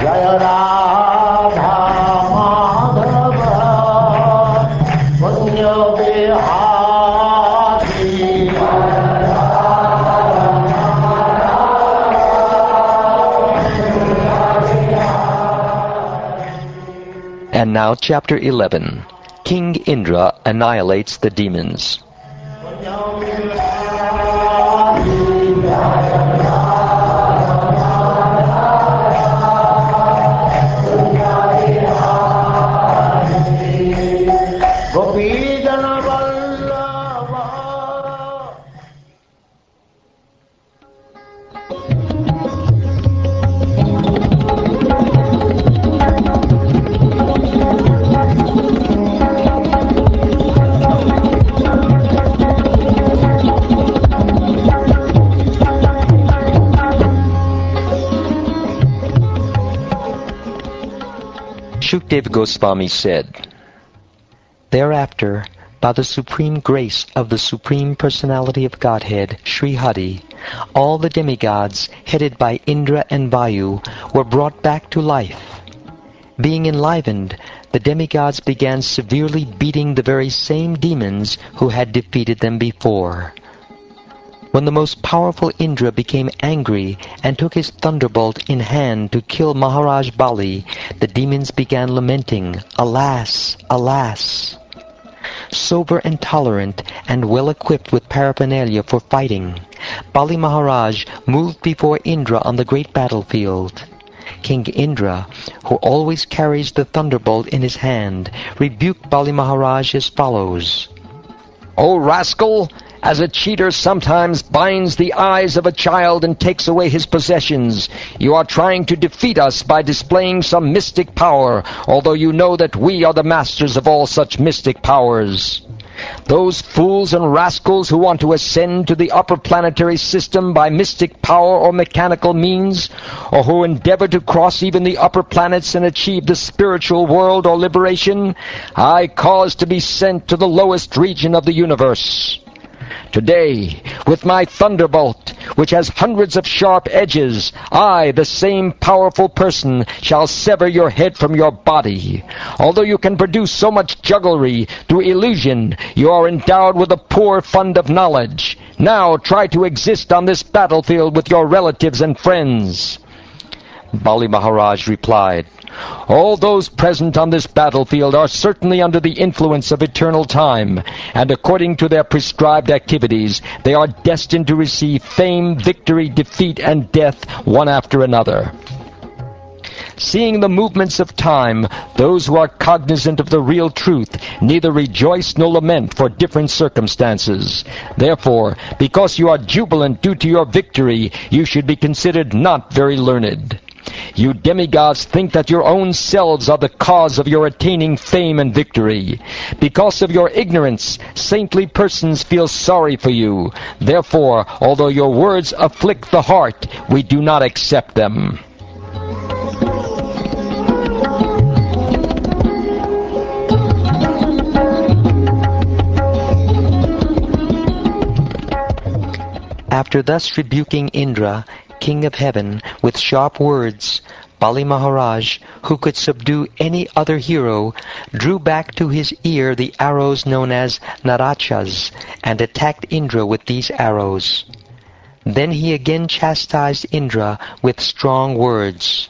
Jaya Radha Madhava Vanya Bihati And now chapter 11. King Indra annihilates the demons. Dev Gosvami said, Thereafter, by the supreme grace of the Supreme Personality of Godhead, Sri Hadi, all the demigods, headed by Indra and Vayu, were brought back to life. Being enlivened, the demigods began severely beating the very same demons who had defeated them before. When the most powerful Indra became angry and took his thunderbolt in hand to kill Mahārāja Bali, the demons began lamenting, Alas, alas! Sober and tolerant and well equipped with paraphernalia for fighting, Bali Mahārāj moved before Indra on the great battlefield. King Indra, who always carries the thunderbolt in his hand, rebuked Bali Mahārāj as follows, O rascal! As a cheater sometimes binds the eyes of a child and takes away his possessions, you are trying to defeat us by displaying some mystic power, although you know that we are the masters of all such mystic powers. Those fools and rascals who want to ascend to the upper planetary system by mystic power or mechanical means, or who endeavor to cross even the upper planets and achieve the spiritual world or liberation, I cause to be sent to the lowest region of the universe. Today, with my thunderbolt, which has hundreds of sharp edges, I, the same powerful person, shall sever your head from your body. Although you can produce so much jugglery through illusion, you are endowed with a poor fund of knowledge. Now try to exist on this battlefield with your relatives and friends. Bali Mahārāj replied, All those present on this battlefield are certainly under the influence of eternal time, and according to their prescribed activities, they are destined to receive fame, victory, defeat, and death one after another. Seeing the movements of time, those who are cognizant of the real truth neither rejoice nor lament for different circumstances. Therefore, because you are jubilant due to your victory, you should be considered not very learned. You demigods think that your own selves are the cause of your attaining fame and victory. Because of your ignorance, saintly persons feel sorry for you. Therefore, although your words afflict the heart, we do not accept them. After thus rebuking Indra, King of Heaven, with sharp words, Bali Mahārāj, who could subdue any other hero, drew back to his ear the arrows known as Narachas, and attacked Indra with these arrows. Then he again chastised Indra with strong words.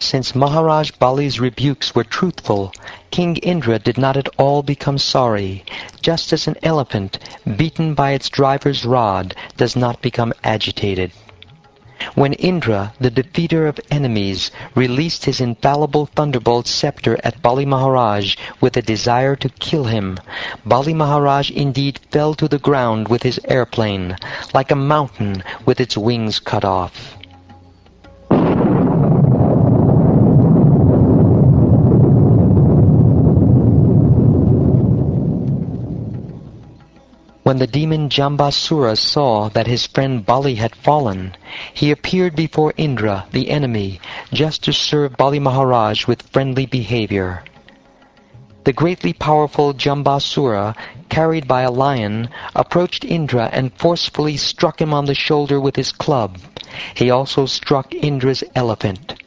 Since Mahārāj Bali's rebukes were truthful, King Indra did not at all become sorry, just as an elephant, beaten by its driver's rod, does not become agitated. When Indra, the defeater of enemies, released his infallible thunderbolt scepter at Bali Mahārāj with a desire to kill him, Bali Mahārāj indeed fell to the ground with his airplane, like a mountain with its wings cut off. When the demon Jambhāsura saw that his friend Bali had fallen, he appeared before Indra, the enemy, just to serve Bali Mahārāj with friendly behavior. The greatly powerful Jambhāsura, carried by a lion, approached Indra and forcefully struck him on the shoulder with his club. He also struck Indra's elephant.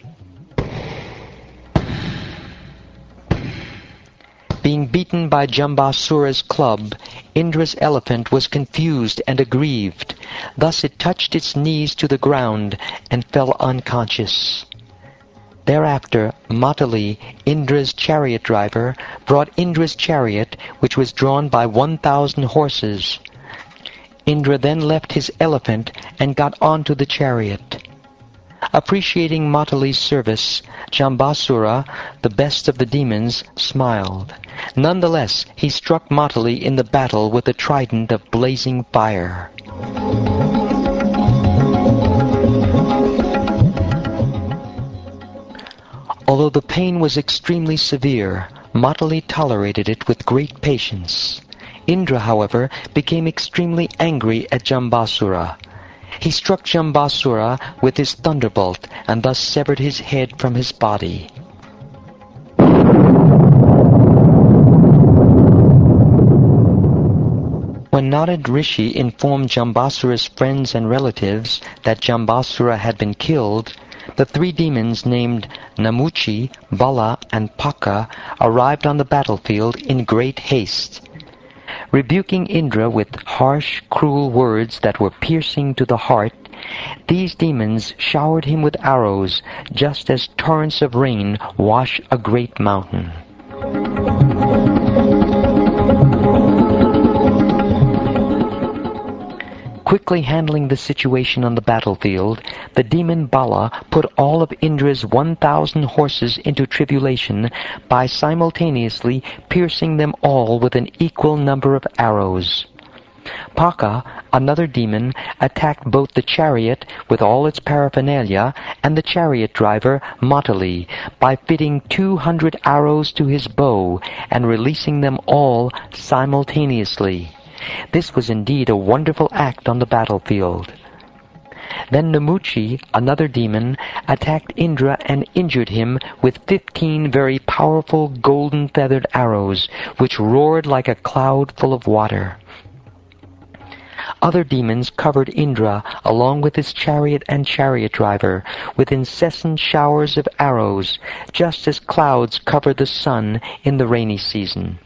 Being beaten by Jambhāsura's club, Indra's elephant was confused and aggrieved. Thus it touched its knees to the ground and fell unconscious. Thereafter, Matali, Indra's chariot driver, brought Indra's chariot, which was drawn by 1,000 horses. Indra then left his elephant and got onto the chariot. Appreciating Matali's service, Jambhāsura, the best of the demons, smiled. Nonetheless, he struck Matali in the battle with a trident of blazing fire. Although the pain was extremely severe, Matali tolerated it with great patience. Indra, however, became extremely angry at Jambhāsura. He struck Jambhāsura with his thunderbolt and thus severed his head from his body. When Narada Rishi informed Jambhāsura's friends and relatives that Jambhāsura had been killed, the three demons named Namuchi, Bala, and Paka arrived on the battlefield in great haste. Rebuking Indra with harsh, cruel words that were piercing to the heart, these demons showered him with arrows, just as torrents of rain wash a great mountain. Quickly handling the situation on the battlefield, the demon Bala put all of Indra's 1,000 horses into tribulation by simultaneously piercing them all with an equal number of arrows. Paka, another demon, attacked both the chariot with all its paraphernalia and the chariot driver Matali by fitting 200 arrows to his bow and releasing them all simultaneously. This was indeed a wonderful act on the battlefield. Then Namuchi, another demon, attacked Indra and injured him with 15 very powerful golden feathered arrows, which roared like a cloud full of water. Other demons covered Indra, along with his chariot and chariot driver, with incessant showers of arrows, just as clouds cover the sun in the rainy season.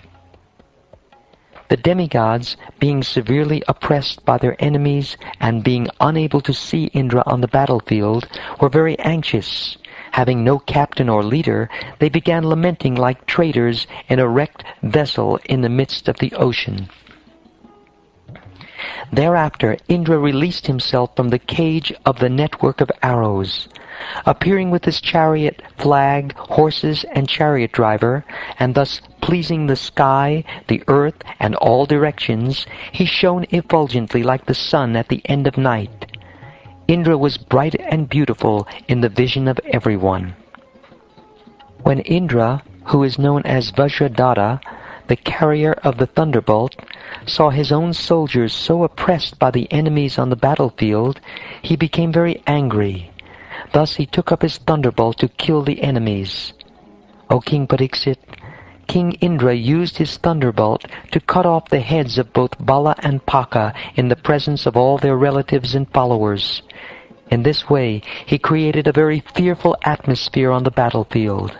The demigods, being severely oppressed by their enemies and being unable to see Indra on the battlefield, were very anxious. Having no captain or leader, they began lamenting like traders in a wrecked vessel in the midst of the ocean. Thereafter, Indra released himself from the cage of the network of arrows. Appearing with his chariot, flag, horses, and chariot driver, and thus pleasing the sky, the earth, and all directions, he shone effulgently like the sun at the end of night. Indra was bright and beautiful in the vision of everyone. When Indra, who is known as Vajradatta, the carrier of the thunderbolt, saw his own soldiers so oppressed by the enemies on the battlefield, he became very angry. Thus he took up his thunderbolt to kill the enemies. O King Pariksit, King Indra used his thunderbolt to cut off the heads of both Bala and Paka in the presence of all their relatives and followers. In this way, he created a very fearful atmosphere on the battlefield.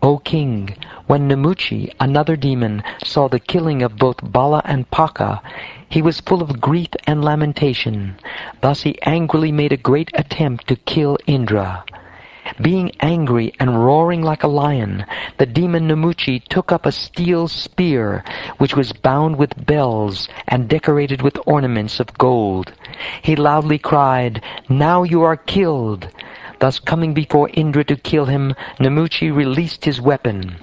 O King, when Namuchi, another demon, saw the killing of both Bala and Paka, he was full of grief and lamentation. Thus he angrily made a great attempt to kill Indra. Being angry and roaring like a lion, the demon Namuchi took up a steel spear, which was bound with bells and decorated with ornaments of gold. He loudly cried, "Now you are killed!" Thus, coming before Indra to kill him, Namuchi released his weapon.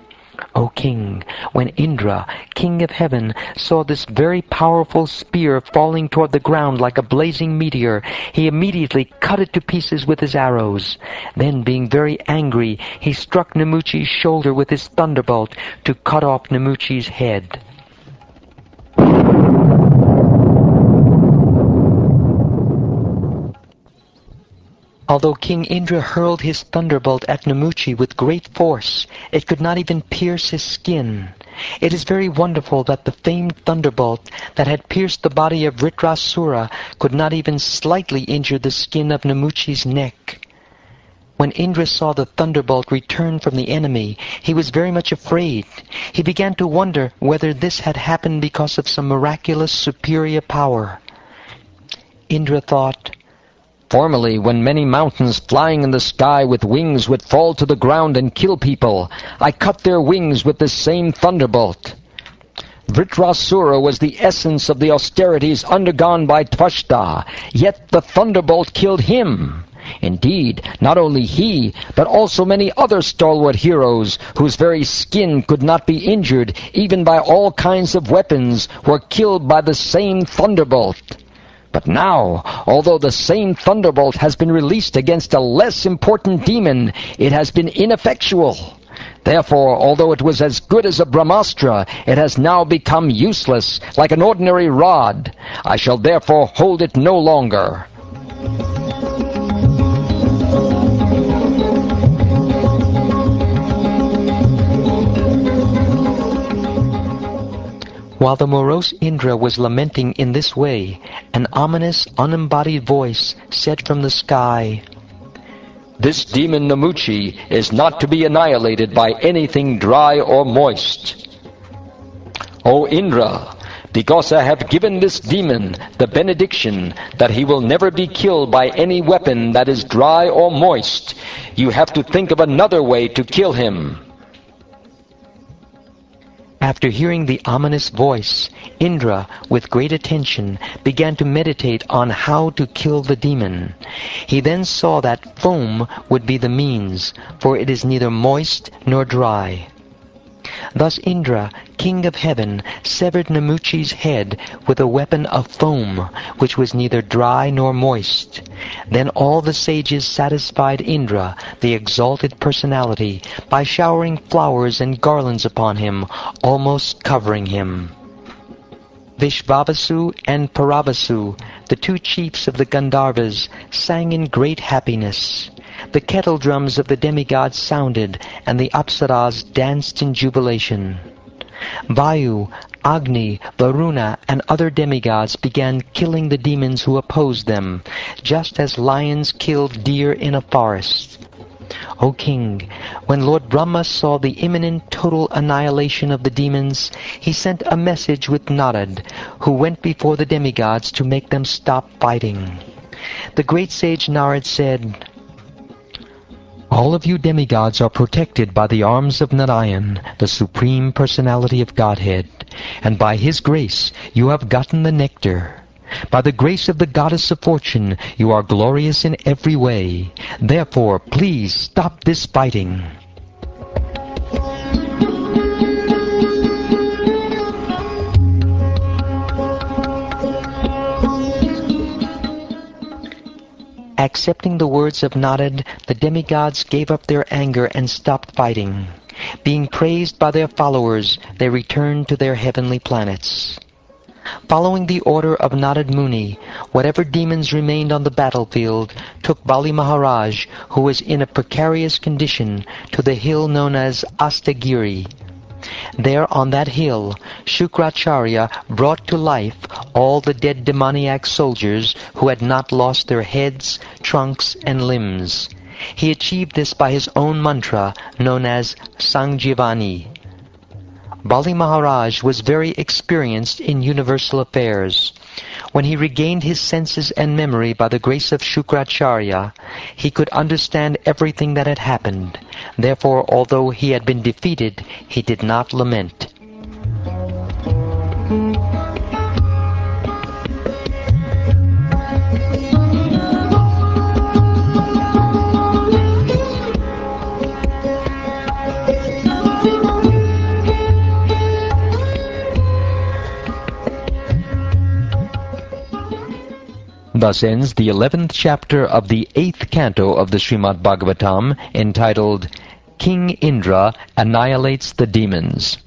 O King, when Indra, King of Heaven, saw this very powerful spear falling toward the ground like a blazing meteor, he immediately cut it to pieces with his arrows. Then, being very angry, he struck Namuchi's shoulder with his thunderbolt to cut off Namuchi's head. Although King Indra hurled his thunderbolt at Namuchi with great force, it could not even pierce his skin. It is very wonderful that the famed thunderbolt that had pierced the body of Vṛtrāsura could not even slightly injure the skin of Namuchi's neck. When Indra saw the thunderbolt return from the enemy, he was very much afraid. He began to wonder whether this had happened because of some miraculous superior power. Indra thought, "Formerly, when many mountains flying in the sky with wings would fall to the ground and kill people, I cut their wings with this same thunderbolt." Vṛtrāsura was the essence of the austerities undergone by Tvashta, yet the thunderbolt killed him. Indeed, not only he, but also many other stalwart heroes, whose very skin could not be injured even by all kinds of weapons, were killed by the same thunderbolt. But now, although the same thunderbolt has been released against a less important demon, it has been ineffectual. Therefore, although it was as good as a Brahmastra, it has now become useless, like an ordinary rod. I shall therefore hold it no longer. While the morose Indra was lamenting in this way, an ominous, unembodied voice said from the sky, "This demon Namuchi is not to be annihilated by anything dry or moist. O Indra, because I have given this demon the benediction that he will never be killed by any weapon that is dry or moist, you have to think of another way to kill him." After hearing the ominous voice, Indra, with great attention, began to meditate on how to kill the demon. He then saw that foam would be the means, for it is neither moist nor dry. Thus Indra, king of heaven, severed Namuchi's head with a weapon of foam, which was neither dry nor moist. Then all the sages satisfied Indra, the exalted personality, by showering flowers and garlands upon him, almost covering him. Vishvavasu and Paravasu, the two chiefs of the Gandharvas, sang in great happiness. The kettle drums of the demigods sounded, and the apsaras danced in jubilation. Vayu, Agni, Varuna, and other demigods began killing the demons who opposed them, just as lions kill deer in a forest. O King, when Lord Brahma saw the imminent total annihilation of the demons, he sent a message with Narada, who went before the demigods to make them stop fighting. The great sage Narada said, "All of you demigods are protected by the arms of Narayan, the Supreme Personality of Godhead, and by his grace you have gotten the nectar. By the grace of the Goddess of Fortune you are glorious in every way. Therefore, please stop this fighting." Accepting the words of Narada, the demigods gave up their anger and stopped fighting. Being praised by their followers, they returned to their heavenly planets. Following the order of Narada Muni, whatever demons remained on the battlefield took Bali Mahārāj, who was in a precarious condition, to the hill known as Astagiri. There on that hill, Shukracharya brought to life all the dead demoniac soldiers who had not lost their heads, trunks, and limbs. He achieved this by his own mantra known as Sangjivani. Bali Mahārāj was very experienced in universal affairs. When he regained his senses and memory by the grace of Shukracharya, he could understand everything that had happened. Therefore, although he had been defeated, he did not lament. Thus ends the 11th chapter of the 8th canto of the Śrīmad-Bhāgavatam, entitled, "King Indra Annihilates the Demons."